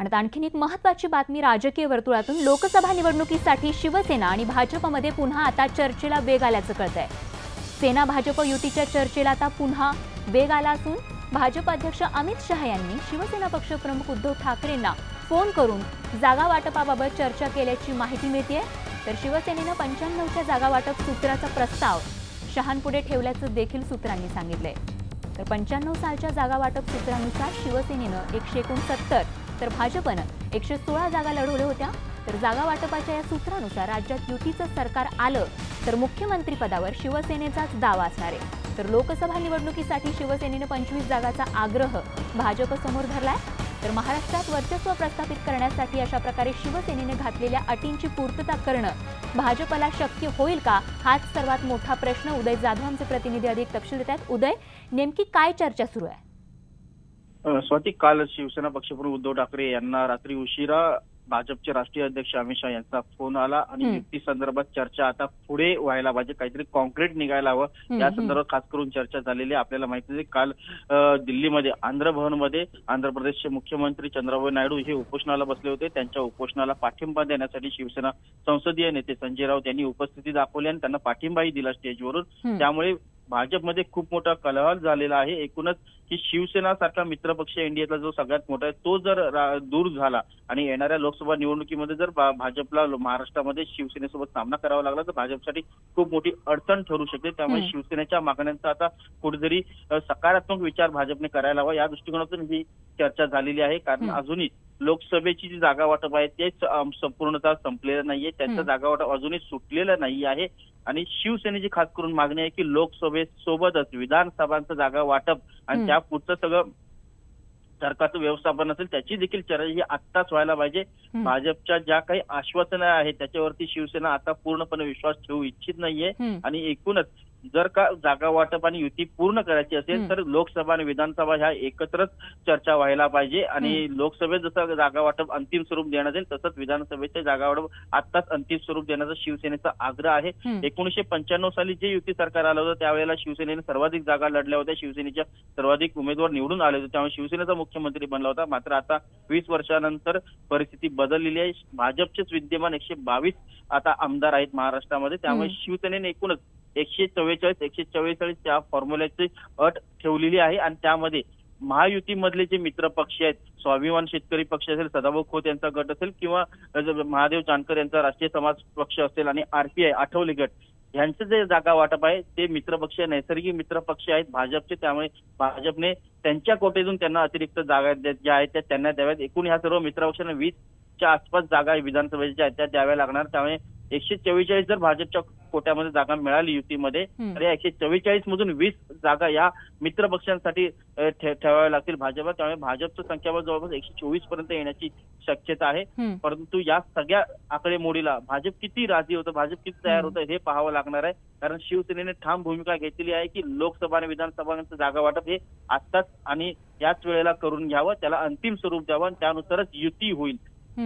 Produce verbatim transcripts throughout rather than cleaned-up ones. आणि आणखीन एक महत्त्वाची बातमी राजकीय वर्तुळातून लोकसभा निवडणुकीसाठी शिवसेना आणि भाजपमध्ये पुन्हा आता चर्चेला वेग आल्याचं कळतंय। सेना भाजप युतीच्या चर्चेला आता पुन्हा वेग आला असून भाजप अध्यक्ष अमित शाह यांनी शिवसेना पक्ष प्रमुख उद्धव ठाकरेंना फोन करून जागा वाटपाबाबत चर्चा केल्याची माहिती मिळतेय। तर शिवसेनेनं पंच्याण्णवच्या जागा वाटप सूत्राचा प्रस्ताव शहांपुढे ठेवल्याचं देखील सूत्रांनी सांगितलंय। तर पंच्याण्णव सालच्या जागा वाटप सूत्रानुसार शिवसेनेनं एकशे एकोणसत्तर तर भाजपनं एकशे सोळा जागा लढवल्या होत्या। तर जागा वाटपाच्या या सूत्रानुसार राज्यात युतीचं सरकार आलं तर मुख्यमंत्रीपदावर शिवसेनेचाच दावा असणार आहे। तर लोकसभा निवडणुकीसाठी शिवसेनेने पंचवीस जागाचा आग्रह भाजपसमोर धरलाय। तर महाराष्ट्रात वर्चस्व प्रस्थापित करण्यासाठी अशा प्रकारे शिवसेनेने घातलेल्या अटींची पूर्तता करणं भाजपला शक्य होईल का, हाच सर्वात मोठा प्रश्न। उदय जाधव आमचे प्रतिनिधी अधिक तपशील देतात। उदय, नेमकी काय चर्चा सुरू आहे? स्वाती, काल शिवसेना पक्षप्रमुख उद्धव ठाकरे यांना रात्री उशिरा भाजपचे राष्ट्रीय अध्यक्ष अमित शाह यांचा फोन आला आणि युती संदर्भात चर्चा आता पुढे व्हायला पाहिजे, काहीतरी कॉन्क्रीट निघायला हवं या संदर्भात खास करून चर्चा झालेली आपल्याला माहिती आहे। काल दिल्लीमध्ये आंध्र भवनमध्ये आंध्र प्रदेशचे मुख्यमंत्री चंद्राबाबू नायडू हे उपोषणाला बसले होते। त्यांच्या उपोषणाला पाठिंबा देण्यासाठी शिवसेना संसदीय नेते संजय राऊत यांनी उपस्थिती दाखवली आणि त्यांना पाठिंबाही दिला स्टेजवरून। त्यामुळे भाजपमध्ये खूप मोठा कलहल झालेला आहे। एकूणच की शिवसेना सारखा मित्रपक्ष एनडीएचा जो सगळ्यात मोठा आहे तो जर दूर झाला आणि येणाऱ्या लोकसभा निवडणुकीमध्ये जर भाजपला महाराष्ट्रामध्ये शिवसेनेसोबत सामना करावा लागला तर भाजपसाठी खूप मोठी अडचण ठरू शकते। त्यामुळे शिवसेनेच्या मागण्यांचा आता कुठेतरी सकारात्मक विचार भाजपने करायला हवा या दृष्टिकोनातून ही चर्चा झालेली आहे। कारण अजूनही लोकसभेची जी जागा वाटप आहे ते संपूर्णतः संपलेलं नाहीये, त्यांचं जागा वाटप अजूनही सुटलेलं नाही आहे। आणि शिवसेनेची खास करून मागणी आहे की लोकसभेसोबतच विधानसभांचं जागा वाटप आणि त्यापुढचं सगळं सरकारचं व्यवस्थापन असेल त्याची देखील चर्चा ही आत्ताच व्हायला पाहिजे। भाजपच्या ज्या काही आश्वासनं आहेत त्याच्यावरती शिवसेना आता पूर्णपणे विश्वास ठेवू इच्छित नाहीये। आणि एकूणच जर का जागा वाटप आणि युती पूर्ण करायची असेल तर लोकसभा आणि विधानसभा ह्या एकत्रच चर्चा व्हायला पाहिजे। आणि लोकसभेत जसं जागा वाटप अंतिम स्वरूप देण्यात येईल तसंच विधानसभेचे जागा वाटप आत्ताच अंतिम स्वरूप देण्याचा शिवसेनेचा आग्रह आहे। एकोणीसशे पंच्याण्णव साली जे युती सरकार आलं होतं त्यावेळेला शिवसेनेने सर्वाधिक जागा लढल्या होत्या, शिवसेनेच्या सर्वाधिक उमेदवार निवडून आले होते, त्यामुळे शिवसेनेचा मुख्यमंत्री बनला होता। मात्र आता वीस वर्षानंतर परिस्थिती बदललेली आहे। भाजपचेच विद्यमान एकशे बावीस आता आमदार आहेत महाराष्ट्रामध्ये, त्यामुळे शिवसेनेने एकूणच एकशे चव्वेचाळीस एकशे चव्वेचाळीस त्या फॉर्म्युल्याची अट ठेवलेली आहे। आणि त्यामध्ये महायुतीमधले जे मित्र पक्ष आहेत, स्वाभिमान शेतकरी पक्ष असेल, सदाभाऊ खोत यांचा गट असेल किंवा महादेव जानकर यांचा राष्ट्रीय समाज पक्ष असेल आणि आरपीआय आठवले गट, यांचं जे जागा वाटप आहे ते मित्रपक्ष नैसर्गिक मित्रपक्ष आहेत भाजपचे, त्यामुळे भाजपने त्यांच्या कोटेतून त्यांना अतिरिक्त जागा ज्या आहेत त्या त्यांना द्याव्यात। एकूण ह्या सर्व मित्रपक्षांना वीसच्या आसपास जागा विधानसभेच्या आहेत त्या द्याव्या लागणार। त्यामुळे एकशे चव्वेचाळीस जर भाजपच्या कोट्यामध्ये जागा मिळाली युतीमध्ये तर या एकशे चव्वेचाळीस मधून वीस जागा या मित्रपक्षांसाठी ठेवाव्या लागतील भाजपला। त्यामुळे भाजपचं संख्याबळ जवळपास एकशे चोवीस पर्यंत येण्याची शक्यता आहे। परंतु या सगळ्या आकडेमोडीला भाजप किती राजी होतं, भाजप किती तयार होतं हे पाहावं लागणार आहे। कारण शिवसेनेने ठाम भूमिका घेतलेली आहे की लोकसभा आणि विधानसभांचं जागा वाटप हे आत्ताच आणि याच वेळेला करून घ्यावं, त्याला अंतिम स्वरूप द्यावं आणि त्यानुसारच युती होईल,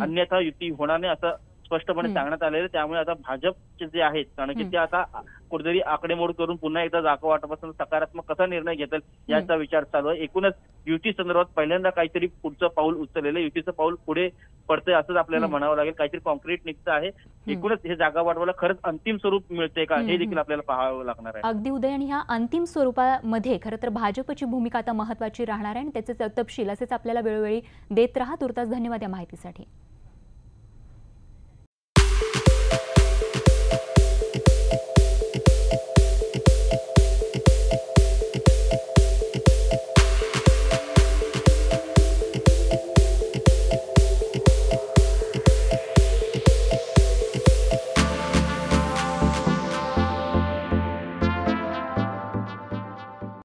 अन्यथा युती होणार नाही असं स्पष्टपणे सांगण्यात आलेलं। त्यामुळे आता भाजपचे जे आहेत कारण की ते आता कुठेतरी आकडेमोड करून पुन्हा एकदा जागा वाटपासंदर्भात सकारात्मक कसा निर्णय घेतील याचा विचार चालू आहे। एकूणच युती संदर्भात पहिल्यांदा काहीतरी पुढचं पाऊल उचललेलं, युतीचं पाऊल पुढे पडतंय असंच आपल्याला म्हणावं लागेल, काहीतरी कॉन्क्रीट निघतं आहे। एकूणच हे जागा वाटपाला खरंच अंतिम स्वरूप मिळते का हे देखील आपल्याला पाहावं लागणार आहे। अगदी उदय, आणि ह्या अंतिम स्वरूपामध्ये खरं तर भाजपची भूमिका आता महत्वाची राहणार आहे आणि त्याचे तपशील असेच आपल्याला वेळोवेळी देत राहा। तुर्तास धन्यवाद या माहितीसाठी।